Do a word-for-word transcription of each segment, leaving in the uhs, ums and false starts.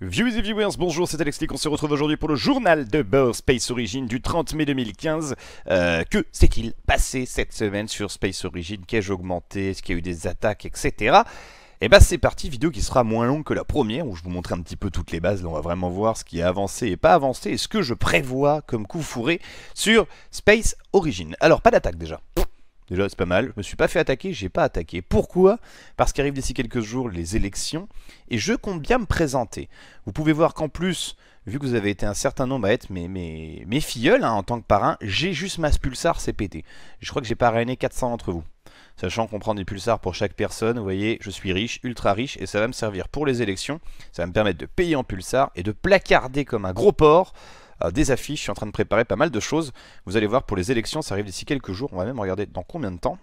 Viewers et viewers, bonjour, c'est Alex Click, on se retrouve aujourd'hui pour le journal de bord Space Origin du trente mai deux mille quinze. Euh, que s'est-il passé cette semaine sur Space Origin? Qu'ai-je augmenté? Est-ce qu'il y a eu des attaques, et cetera. Et bah c'est parti, vidéo qui sera moins longue que la première, où je vous montre un petit peu toutes les bases. Là on va vraiment voir ce qui a avancé et pas avancé, et ce que je prévois comme coup fourré sur Space Origin. Alors pas d'attaque déjà. Déjà c'est pas mal, je me suis pas fait attaquer, j'ai pas attaqué. Pourquoi? Parce qu'arrivent d'ici quelques jours les élections et je compte bien me présenter. Vous pouvez voir qu'en plus, vu que vous avez été un certain nombre à être mes, mes, mes filleuls hein, en tant que parrain, j'ai juste ma Pulsar C P T. Je crois que j'ai parrainé quatre cents d'entre vous. Sachant qu'on prend des pulsars pour chaque personne, vous voyez, je suis riche, ultra riche, et ça va me servir pour les élections. Ça va me permettre de payer en pulsars et de placarder comme un gros porc. Euh, des affiches, je suis en train de préparer pas mal de choses. Vous allez voir pour les élections, ça arrive d'ici quelques jours. On va même regarder dans combien de temps.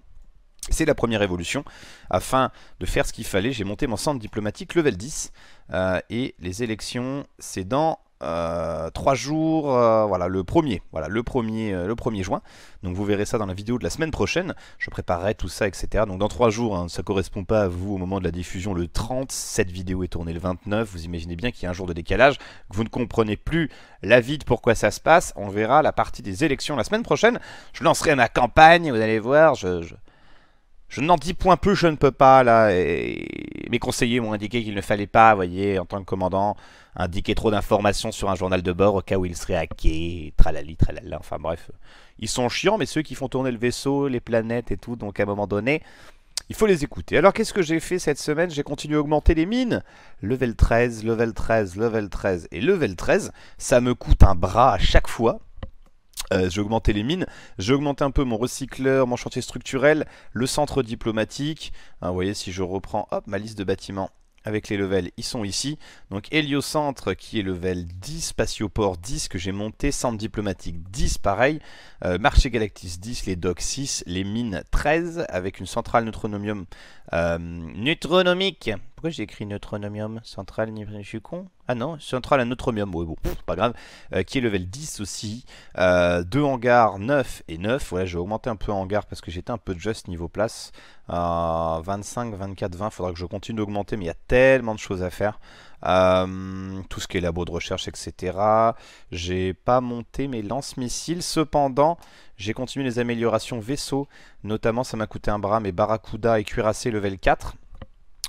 C'est la première évolution. Afin de faire ce qu'il fallait, j'ai monté mon centre diplomatique level dix. Euh, et les élections, c'est dans euh, trois jours, euh, voilà, le premier, voilà, le premier, euh, le premier juin. Donc vous verrez ça dans la vidéo de la semaine prochaine. Je préparerai tout ça, et cetera. Donc dans trois jours, hein, ça ne correspond pas à vous au moment de la diffusion le trente. Cette vidéo est tournée le vingt-neuf. Vous imaginez bien qu'il y a un jour de décalage, que vous ne comprenez plus la vie de pourquoi ça se passe. On verra la partie des élections la semaine prochaine. Je lancerai ma campagne, vous allez voir, je... je... Je n'en dis point plus, je ne peux pas, là, et mes conseillers m'ont indiqué qu'il ne fallait pas, vous voyez, en tant que commandant, indiquer trop d'informations sur un journal de bord au cas où il serait hacké, tralali, tralala, enfin bref. Ils sont chiants, mais ceux qui font tourner le vaisseau, les planètes et tout, donc à un moment donné, il faut les écouter. Alors qu'est-ce que j'ai fait cette semaine? J'ai continué à augmenter les mines. Level treize, level treize, level treize et level treize, ça me coûte un bras à chaque fois. Euh, j'ai augmenté les mines, j'ai augmenté un peu mon recycleur, mon chantier structurel, le centre diplomatique. Hein, vous voyez, si je reprends hop, ma liste de bâtiments avec les levels, ils sont ici. Donc Héliocentre qui est level dix, Spatioport dix que j'ai monté, centre diplomatique dix pareil, euh, marché Galactis dix, les docks six, les mines treize avec une centrale neutronomium euh, neutronomique. Pourquoi j'ai écrit neutronomium? Centrale, je suis con. Ah non, centrale à neutronomium, ouais bon, pff, pas grave. Euh, qui est level dix aussi. Euh, deux hangars, neuf et neuf. Voilà, j'ai augmenté un peu hangar parce que j'étais un peu juste niveau place. Euh, vingt-cinq, vingt-quatre, vingt. Faudra que je continue d'augmenter, mais il y a tellement de choses à faire. Euh, tout ce qui est labo de recherche, et cetera. J'ai pas monté mes lance-missiles. Cependant, j'ai continué les améliorations vaisseaux. Notamment, ça m'a coûté un bras, mais Barracuda et Cuirassé level quatre.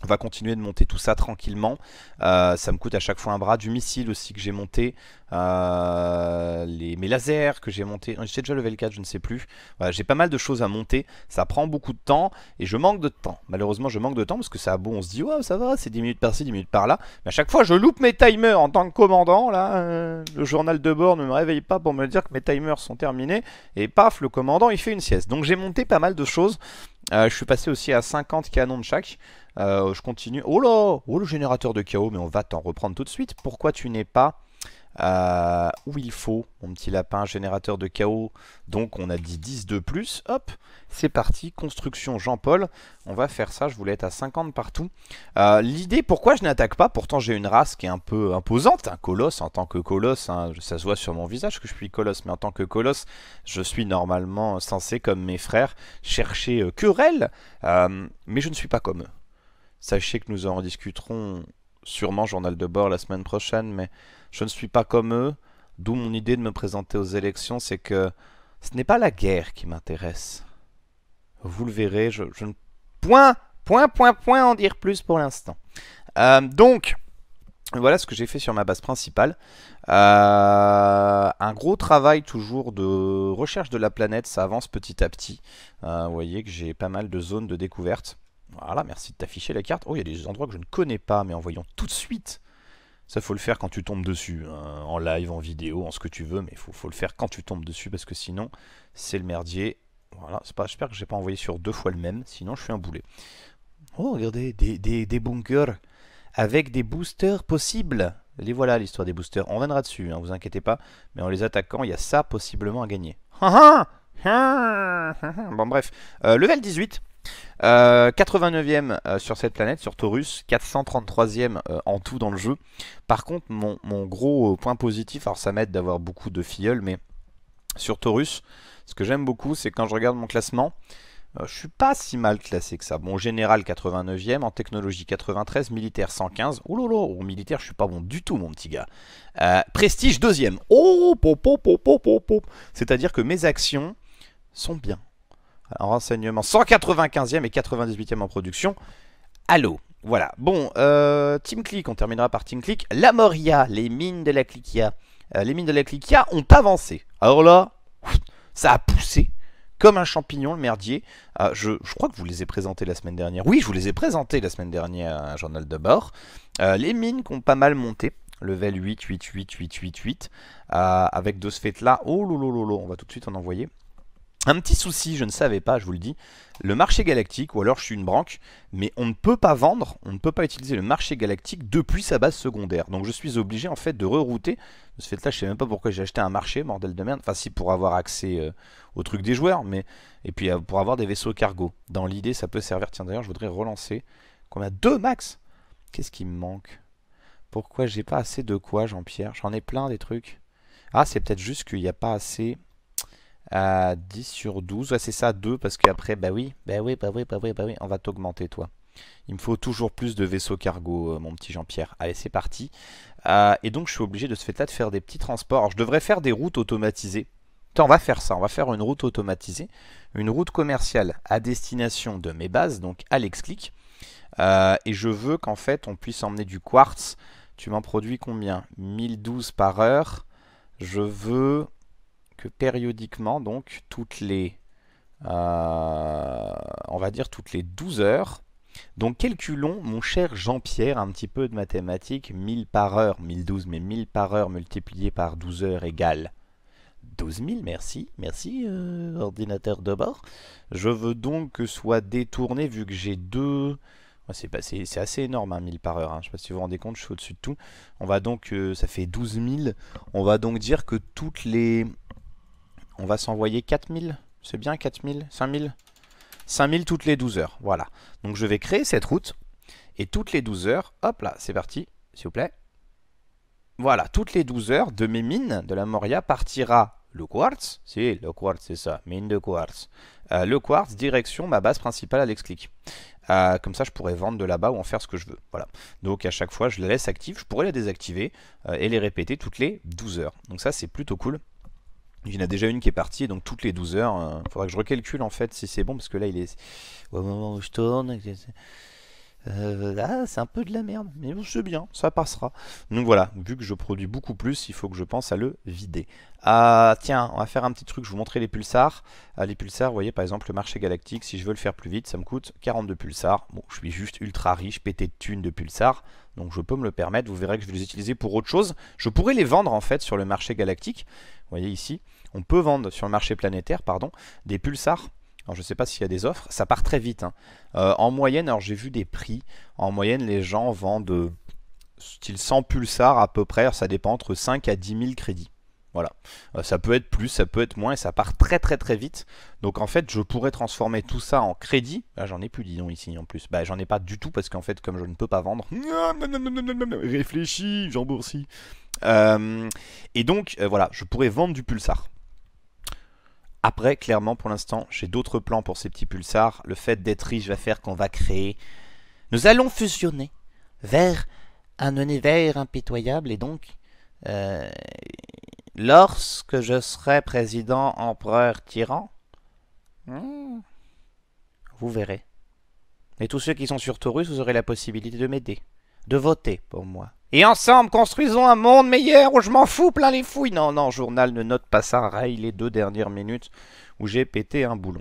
On va continuer de monter tout ça tranquillement. Euh, ça me coûte à chaque fois un bras. Du missile aussi que j'ai monté. Euh, les, mes lasers que j'ai monté. J'étais déjà level quatre, je ne sais plus. Voilà, j'ai pas mal de choses à monter. Ça prend beaucoup de temps. Et je manque de temps. Malheureusement, je manque de temps. Parce que ça a beau, on se dit, ouais, ça va, c'est dix minutes par-ci, dix minutes par-là. Mais à chaque fois, je loupe mes timers en tant que commandant. Là, euh, le journal de bord ne me réveille pas pour me dire que mes timers sont terminés. Et paf, le commandant, il fait une sieste. Donc j'ai monté pas mal de choses. Euh, je suis passé aussi à cinquante canons de chaque. Euh, je continue. Oh là, oh le générateur de chaos, mais on va t'en reprendre tout de suite. Pourquoi tu n'es pas euh, où il faut, mon petit lapin, générateur de chaos. Donc on a dit dix de plus. Hop, c'est parti. Construction Jean-Paul. On va faire ça. Je voulais être à cinquante partout. Euh, L'idée, pourquoi je n'attaque pas? Pourtant j'ai une race qui est un peu imposante, un colosse en tant que colosse. Hein, ça se voit sur mon visage que je suis colosse, mais en tant que colosse, je suis normalement censé, comme mes frères, chercher euh, querelle. Euh, mais je ne suis pas comme eux. Sachez que nous en discuterons sûrement journal de bord la semaine prochaine, mais je ne suis pas comme eux, d'où mon idée de me présenter aux élections, c'est que ce n'est pas la guerre qui m'intéresse. Vous le verrez, je, je ne... Point, point, point, point, en dire plus pour l'instant. Euh, donc, voilà ce que j'ai fait sur ma base principale. Euh, un gros travail toujours de recherche de la planète, ça avance petit à petit. Euh, vous voyez que j'ai pas mal de zones de découverte. Voilà, merci de t'afficher la carte. Oh, il y a des endroits que je ne connais pas, mais en voyant tout de suite. Ça, faut le faire quand tu tombes dessus, hein, en live, en vidéo, en ce que tu veux, mais il faut, faut le faire quand tu tombes dessus, parce que sinon, c'est le merdier. Voilà, c'est pas, j'espère que j'ai pas envoyé sur deux fois le même, sinon je suis un boulet. Oh, regardez, des, des, des bunkers avec des boosters possibles. Les voilà, l'histoire des boosters. On viendra dessus, hein, vous inquiétez pas, mais en les attaquant, il y a ça possiblement à gagner. Bon, bref, euh, level dix-huit. Euh, quatre-vingt-neuvième euh, sur cette planète, sur Taurus, quatre cent trente-troisième euh, en tout dans le jeu. Par contre, mon, mon gros euh, point positif, alors ça m'aide d'avoir beaucoup de filleuls, mais sur Taurus, ce que j'aime beaucoup, c'est quand je regarde mon classement, Euh, je suis pas si mal classé que ça. Bon, général quatre-vingt-neuvième, en technologie quatre-vingt-treize, militaire cent quinze. Oh lolo, au militaire je suis pas bon du tout mon petit gars. Euh, prestige deuxième. Oh, pop, pop, pop, pop, pop. C'est-à-dire que mes actions sont bien. En renseignement, cent quatre-vingt-quinzième et quatre-vingt-dix-huitième en production. Allô. Voilà. Bon, euh, Team Click, on terminera par Team Click. La Moria, les mines de la Clickia. Euh, les mines de la Clickia ont avancé. Alors là, ça a poussé comme un champignon, le merdier. Euh, je, je crois que vous les ai présentés la semaine dernière. Oui, je vous les ai présentés la semaine dernière à un journal de bord. Euh, les mines qui ont pas mal monté. Level huit, huit, huit, huit, huit, huit. Euh, avec de ce fait-là, oh lolololo, on va tout de suite en envoyer. Un petit souci, je ne savais pas, je vous le dis. Le marché galactique, ou alors je suis une branque, mais on ne peut pas vendre, on ne peut pas utiliser le marché galactique depuis sa base secondaire. Donc je suis obligé en fait de rerouter. De ce fait là, je ne sais même pas pourquoi j'ai acheté un marché, bordel de merde. Enfin si, pour avoir accès euh, au truc des joueurs, mais et puis euh, pour avoir des vaisseaux cargo. Dans l'idée, ça peut servir. Tiens d'ailleurs, je voudrais relancer. Combien? Deux max? Qu'est-ce qui me manque? Pourquoi j'ai pas assez de quoi, Jean-Pierre? J'en ai plein des trucs. Ah, c'est peut-être juste qu'il n'y a pas assez... à dix sur douze, ouais, c'est ça, deux, parce qu'après, bah oui, bah oui, bah oui, bah oui, bah oui, on va t'augmenter, toi. Il me faut toujours plus de vaisseaux cargo, euh, mon petit Jean-Pierre. Allez, c'est parti. Euh, et donc, je suis obligé de ce fait-là de faire des petits transports. Alors, je devrais faire des routes automatisées. Attends, on va faire ça, on va faire une route automatisée, une route commerciale à destination de mes bases, donc AlexClick. Euh, et je veux qu'en fait, on puisse emmener du quartz. Tu m'en produis combien? mille douze par heure. Je veux... que périodiquement, donc toutes les euh, on va dire toutes les douze heures, donc calculons mon cher Jean-Pierre un petit peu de mathématiques, mille par heure, mille douze, mais mille par heure multiplié par douze heures égale douze mille, merci, merci euh, ordinateur de bord. Je veux donc que soit détourné, vu que j'ai deux... C'est assez énorme, hein, mille par heure. Hein. Je ne sais pas si vous vous rendez compte, je suis au-dessus de tout. On va donc, euh, ça fait douze mille, on va donc dire que toutes les... on va s'envoyer quatre mille, c'est bien, quatre mille, cinq mille, cinq mille toutes les douze heures, voilà. Donc je vais créer cette route, et toutes les douze heures, hop là, c'est parti, s'il vous plaît. Voilà, toutes les douze heures de mes mines, de la Moria, partira le quartz, si, le quartz c'est ça, mine de quartz. Euh, le quartz, direction ma base principale AlexClick. Euh, comme ça je pourrais vendre de là-bas ou en faire ce que je veux, voilà. Donc à chaque fois je la laisse active, je pourrais la désactiver euh, et les répéter toutes les douze heures. Donc ça c'est plutôt cool. Il y en a déjà une qui est partie, donc toutes les douze heures, il euh, faudra que je recalcule en fait si c'est bon, parce que là il est... au moment où je tourne... Euh, ah, c'est un peu de la merde, mais bon, c'est bien, ça passera. Donc voilà, vu que je produis beaucoup plus, il faut que je pense à le vider. Euh, tiens, on va faire un petit truc, je vous montrais les pulsars. Euh, les pulsars, vous voyez par exemple le marché galactique, si je veux le faire plus vite, ça me coûte quarante-deux pulsars. Bon, je suis juste ultra riche, pété de thunes de pulsars, donc je peux me le permettre. Vous verrez que je vais les utiliser pour autre chose. Je pourrais les vendre en fait sur le marché galactique. Vous voyez ici, on peut vendre sur le marché planétaire, pardon, des pulsars. Alors je ne sais pas s'il y a des offres, ça part très vite. Hein. Euh, en moyenne, alors j'ai vu des prix, en moyenne les gens vendent euh, style cent pulsars à peu près, alors, ça dépend entre cinq à dix mille crédits. Voilà, euh, ça peut être plus, ça peut être moins, et ça part très très très vite. Donc en fait, je pourrais transformer tout ça en crédit. Ah, j'en ai plus, dis donc, ici en plus. Bah j'en ai pas du tout, parce qu'en fait, comme je ne peux pas vendre... Réfléchis, Jean Boursi. Euh, et donc, euh, voilà, je pourrais vendre du pulsar. Après, clairement, pour l'instant, j'ai d'autres plans pour ces petits pulsars. Le fait d'être riche va faire qu'on va créer... Nous allons fusionner vers un univers impitoyable. Et donc, euh, lorsque je serai président, empereur, tyran, hmm, vous verrez. Et tous ceux qui sont sur Taurus, vous aurez la possibilité de m'aider, de voter pour moi. Et ensemble, construisons un monde meilleur où je m'en fous plein les fouilles. Non, non, journal, ne note pas ça. Raille les deux dernières minutes où j'ai pété un boulon.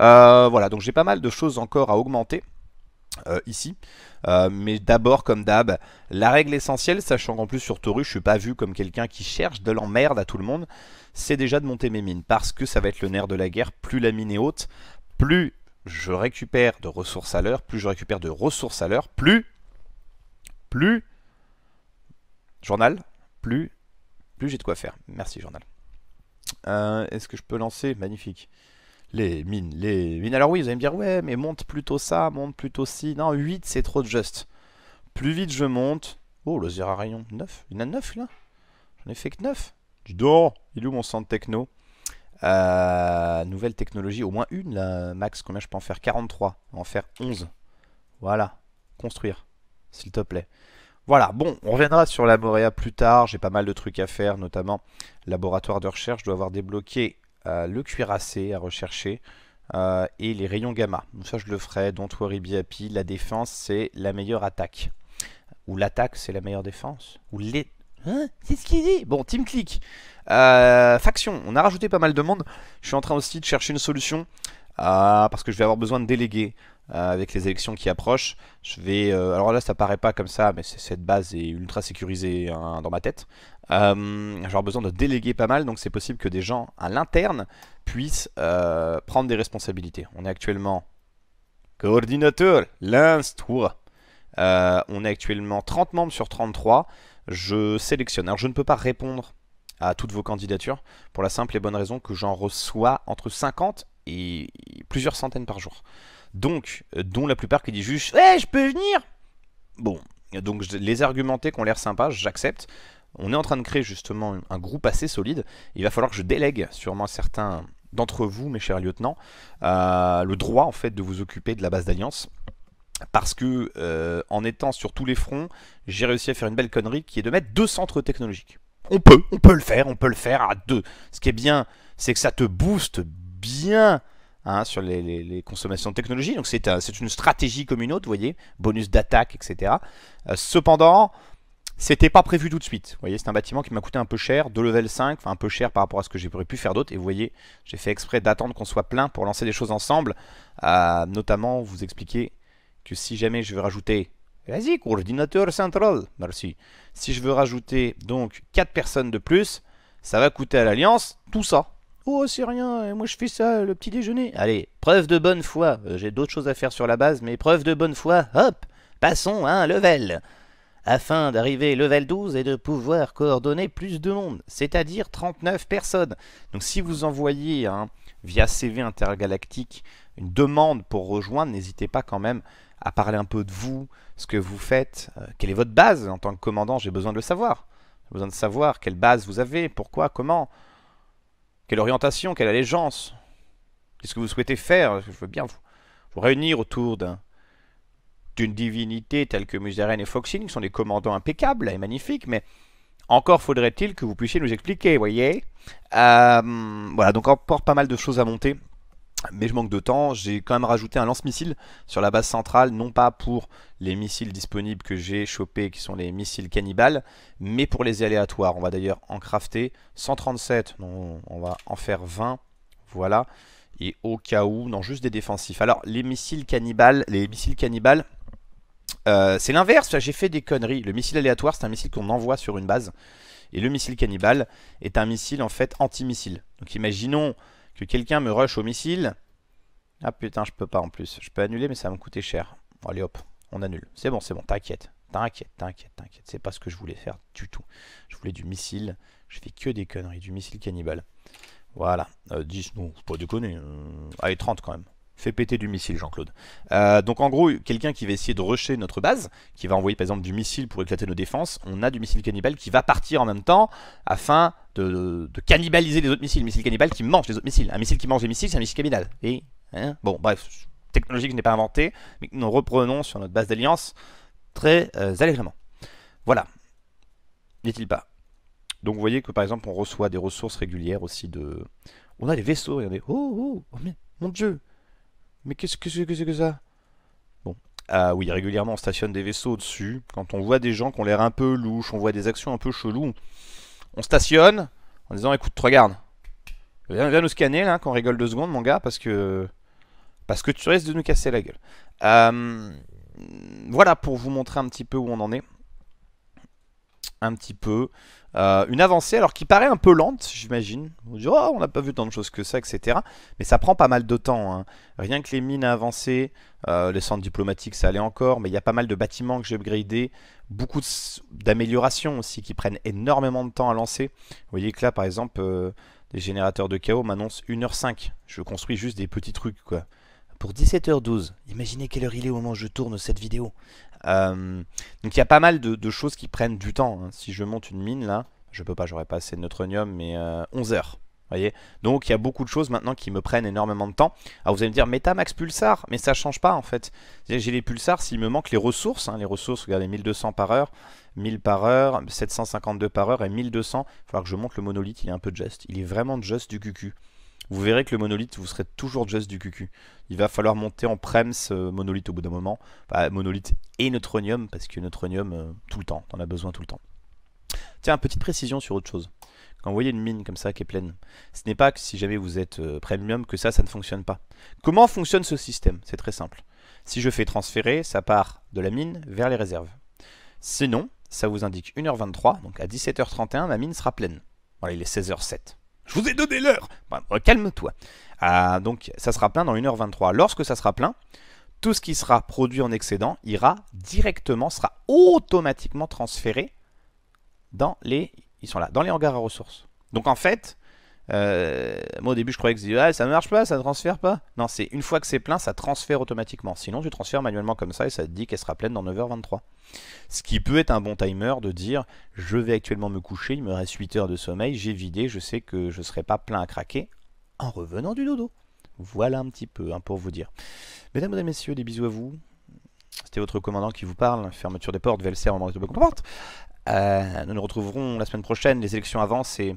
Euh, voilà, donc j'ai pas mal de choses encore à augmenter euh, ici. Euh, mais d'abord, comme d'hab, la règle essentielle, sachant qu'en plus sur Taurus, je suis pas vu comme quelqu'un qui cherche de l'emmerde à tout le monde, c'est déjà de monter mes mines. Parce que ça va être le nerf de la guerre. Plus la mine est haute, plus je récupère de ressources à l'heure, plus je récupère de ressources à l'heure, plus... plus... Journal, plus, plus j'ai de quoi faire. Merci, journal. Euh, Est-ce que je peux lancer? Magnifique. Les mines, les mines. Alors oui, vous allez me dire, ouais, mais monte plutôt ça, monte plutôt ci. Non, huit, c'est trop juste. Plus vite je monte... Oh, le zéro à rayon. neuf. Il y en a neuf, là? J'en ai fait que neuf. Du dos. Il est où mon centre techno? Euh, nouvelle technologie, au moins une là, max. Combien je peux en faire? Quarante-trois, en faire onze. Voilà, construire, s'il te plaît. Voilà, bon, on reviendra sur la Moria plus tard. J'ai pas mal de trucs à faire, notamment laboratoire de recherche. Je dois avoir débloqué euh, le cuirassé à rechercher euh, et les rayons gamma. Donc ça, je le ferai. Don't worry, be happy. La défense, c'est la meilleure attaque. Ou l'attaque, c'est la meilleure défense. Ou les... Hein, c'est ce qu'il dit. Bon, Team Click. Euh, faction, on a rajouté pas mal de monde. Je suis en train aussi de chercher une solution euh, parce que je vais avoir besoin de déléguer. Euh, avec les élections qui approchent, je vais... Euh, alors là, ça paraît pas comme ça, mais cette base est ultra sécurisée hein, dans ma tête. Euh, J'aurai besoin de déléguer pas mal, donc c'est possible que des gens à l'interne puissent euh, prendre des responsabilités. On est actuellement... Coordinateur, l'instou. Euh, on est actuellement trente membres sur trente-trois. Je sélectionne. Alors je ne peux pas répondre à toutes vos candidatures, pour la simple et bonne raison que j'en reçois entre cinquante et plusieurs centaines par jour. Donc, dont la plupart qui disent juste « Ouais, je peux venir !» Bon, donc les argumentés qui ont l'air sympas, j'accepte. On est en train de créer justement un groupe assez solide. Il va falloir que je délègue sûrement certains d'entre vous, mes chers lieutenants, euh, le droit en fait de vous occuper de la base d'alliance. Parce que, euh, en étant sur tous les fronts, j'ai réussi à faire une belle connerie qui est de mettre deux centres technologiques. On peut, on peut le faire, on peut le faire à deux. Ce qui est bien, c'est que ça te booste bien... Hein, sur les, les, les consommations de technologie. Donc c'est un, une stratégie comme une autre, vous voyez, bonus d'attaque, et cetera. Euh, cependant, c'était pas prévu tout de suite. Vous voyez, c'est un bâtiment qui m'a coûté un peu cher, de level cinq, enfin un peu cher par rapport à ce que j'aurais pu faire d'autres. Et vous voyez, j'ai fait exprès d'attendre qu'on soit plein pour lancer les choses ensemble. Euh, notamment, vous expliquer que si jamais je veux rajouter... Vas-y, coordinateur central, merci. Si je veux rajouter donc quatre personnes de plus, ça va coûter à l'Alliance tout ça. Oh, c'est rien, moi je fais ça, le petit déjeuner. Allez, preuve de bonne foi. Euh, J'ai d'autres choses à faire sur la base, mais preuve de bonne foi, hop, passons à un level. Afin d'arriver level douze et de pouvoir coordonner plus de monde, c'est-à-dire trente-neuf personnes. Donc si vous envoyez hein, via C V intergalactique une demande pour rejoindre, n'hésitez pas quand même à parler un peu de vous, ce que vous faites, euh, quelle est votre base en tant que commandant. J'ai besoin de le savoir. J'ai besoin de savoir quelle base vous avez, pourquoi, comment. Quelle orientation, quelle allégeance? Qu'est-ce que vous souhaitez faire? Je veux bien vous, vous réunir autour d'un d'une divinité telle que Muzaren et Foxing, qui sont des commandants impeccables et magnifiques, mais encore faudrait-il que vous puissiez nous expliquer, vous voyez euh, voilà, donc encore pas mal de choses à monter, mais je manque de temps. J'ai quand même rajouté un lance-missile sur la base centrale, non pas pour les missiles disponibles que j'ai chopés, qui sont les missiles cannibales, mais pour les aléatoires. On va d'ailleurs en crafter cent trente-sept, non, on va en faire vingt, voilà, et au cas où, non, juste des défensifs. Alors, les missiles cannibales, les missiles cannibales, euh, c'est l'inverse, j'ai fait des conneries. Le missile aléatoire, c'est un missile qu'on envoie sur une base, et le missile cannibale est un missile, en fait, anti-missile. Donc imaginons... que quelqu'un me rush au missile. Ah putain, je peux pas en plus. Je peux annuler, mais ça va me coûter cher. Bon, allez hop, on annule. C'est bon, c'est bon, t'inquiète. T'inquiète, t'inquiète, t'inquiète. C'est pas ce que je voulais faire du tout. Je voulais du missile. Je fais que des conneries. Du missile cannibale. Voilà. Euh, dix, non, c'est pas déconner. Euh... Allez, trente quand même. Fais péter du missile, Jean-Claude. Euh, donc en gros, quelqu'un qui va essayer de rusher notre base, qui va envoyer par exemple du missile pour éclater nos défenses, on a du missile cannibale qui va partir en même temps afin... De, de, de cannibaliser les autres missiles. Missile cannibale qui mange les autres missiles. Un missile qui mange les missiles, c'est un missile cannibale. Et hein, bon, bref, technologie que je n'ai pas inventée, mais que nous reprenons sur notre base d'alliance très euh, allègrement. Voilà. N'est-il pas? Donc vous voyez que par exemple, on reçoit des ressources régulières aussi de... On a des vaisseaux, regardez. Oh, oh, oh mais, mon dieu. Mais qu'est-ce que c'est que ça? Bon, euh, oui, régulièrement, on stationne des vaisseaux au-dessus. Quand on voit des gens qui ont l'air un peu louches, on voit des actions un peu cheloues, on stationne en disant écoute, regarde, viens, viens nous scanner là, qu'on rigole deux secondes mon gars, parce que parce que tu risques de nous casser la gueule. Euh, voilà pour vous montrer un petit peu où on en est. Un petit peu. Euh, une avancée alors qui paraît un peu lente, j'imagine. On dit oh, on n'a pas vu tant de choses que ça, et cetera. Mais ça prend pas mal de temps. Hein. Rien que les mines à avancer, euh, les centres diplomatiques ça allait encore, mais il y a pas mal de bâtiments que j'ai upgradés, beaucoup d'améliorations aussi qui prennent énormément de temps à lancer. Vous voyez que là par exemple, euh, les générateurs de chaos m'annoncent une heure cinq. Je construis juste des petits trucs quoi. Pour dix-sept heures douze, imaginez quelle heure il est au moment où je tourne cette vidéo. Euh, donc il y a pas mal de, de choses qui prennent du temps. Si je monte une mine là, je peux pas, j'aurais pas assez de neutronium, mais euh, onze heures. voyez. Donc il y a beaucoup de choses maintenant qui me prennent énormément de temps. Alors vous allez me dire, mais t'as max pulsar, mais ça change pas en fait. J'ai les pulsars, s'il me manque les ressources, hein, les ressources, regardez, mille deux cents par heure, mille par heure, sept cent cinquante-deux par heure et mille deux cents. Il va falloir que je monte le monolithe, il est un peu just. Il est vraiment just du cucu. Vous verrez que le monolithe, vous serez toujours just du cucu. Il va falloir monter en prems euh, monolithe au bout d'un moment. Bah, monolithe et neutronium, parce que neutronium, euh, tout le temps, t'en as besoin tout le temps. Tiens, petite précision sur autre chose. Quand vous voyez une mine comme ça qui est pleine, ce n'est pas que si jamais vous êtes euh, premium que ça, ça ne fonctionne pas. Comment fonctionne ce système? C'est très simple. Si je fais transférer, ça part de la mine vers les réserves. Sinon, ça vous indique une heure vingt-trois, donc à dix-sept heures trente et un, ma mine sera pleine. Voilà, il est seize heures sept. Je vous ai donné l'heure. Bah, calme-toi. Ah, donc, ça sera plein dans une heure vingt-trois. Lorsque ça sera plein, tout ce qui sera produit en excédent ira directement, sera automatiquement transféré dans les... Ils sont là, dans les hangars à ressources. Donc en fait, euh, moi au début je croyais que ah, ça ne marche pas, ça ne transfère pas. Non, c'est une fois que c'est plein, ça transfère automatiquement. Sinon tu transfères manuellement comme ça et ça te dit qu'elle sera pleine dans neuf heures vingt-trois. Ce qui peut être un bon timer de dire, je vais actuellement me coucher, il me reste huit heures de sommeil, j'ai vidé, je sais que je ne serai pas plein à craquer en revenant du dodo. Voilà un petit peu hein, pour vous dire. Mesdames, mesdames, messieurs, des bisous à vous. C'était votre commandant qui vous parle, fermeture des portes, Velser, on de porte. Euh, nous nous retrouverons la semaine prochaine, les élections avancent et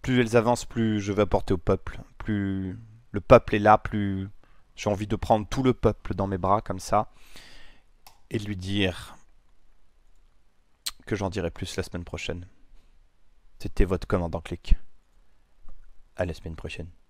plus elles avancent, plus je vais apporter au peuple. Plus le peuple est là, plus j'ai envie de prendre tout le peuple dans mes bras comme ça et de lui dire que j'en dirai plus la semaine prochaine. C'était votre commandant Click. À la semaine prochaine.